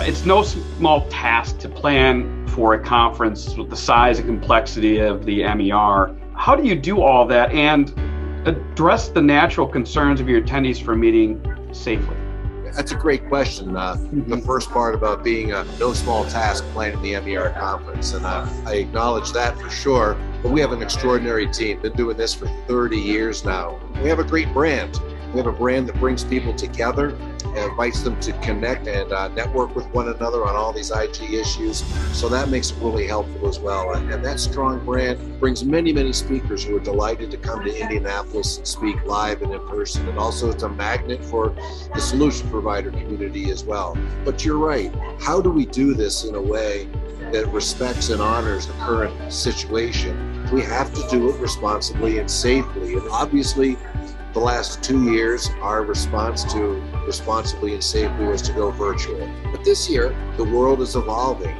It's no small task to plan for a conference with the size and complexity of the MER. How do you do all that and address the natural concerns of your attendees for meeting safely? That's a great question. The first part about being a no small task planning the MER conference, and I acknowledge that for sure. But we have an extraordinary team. Been doing this for 30 years now. We have a great brand. We have a brand that brings people together and invites them to connect and network with one another on all these IG issues. So that makes it really helpful as well. And that strong brand brings many, many speakers who are delighted to come to Indianapolis and speak live and in person. And also it's a magnet for the solution provider community as well. But you're right. How do we do this in a way that respects and honors the current situation? We have to do it responsibly and safely. And obviously, the last 2 years, our response to responsibly and safely was to go virtual. But this year, the world is evolving.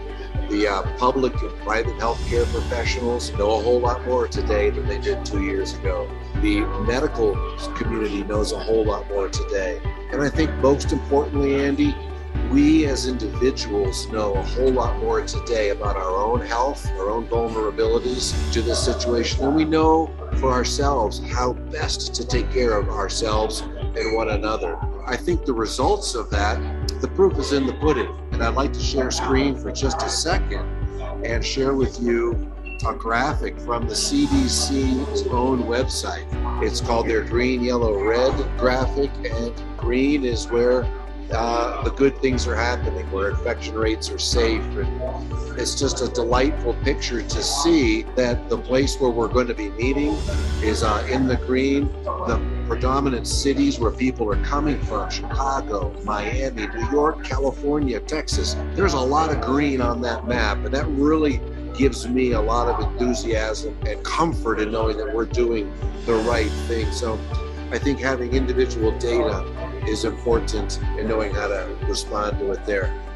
The public and private healthcare professionals know a whole lot more today than they did 2 years ago. The medical community knows a whole lot more today. And I think most importantly, Andy, we as individuals know a whole lot more today about our own health, our own vulnerabilities to this situation, and we know for ourselves how best to take care of ourselves and one another. I think the results of that, the proof is in the pudding, and I'd like to share screen for just a second and share with you a graphic from the CDC's own website. It's called their green, yellow, red graphic, and green is where the good things are happening, where infection rates are safe. And it's just a delightful picture to see that the place where we're going to be meeting is in the green. The predominant cities where people are coming from, Chicago, Miami, New York, California, Texas, there's a lot of green on that map, and that really gives me a lot of enthusiasm and comfort in knowing that we're doing the right thing. So I think having individual data is important in knowing how to respond to it there.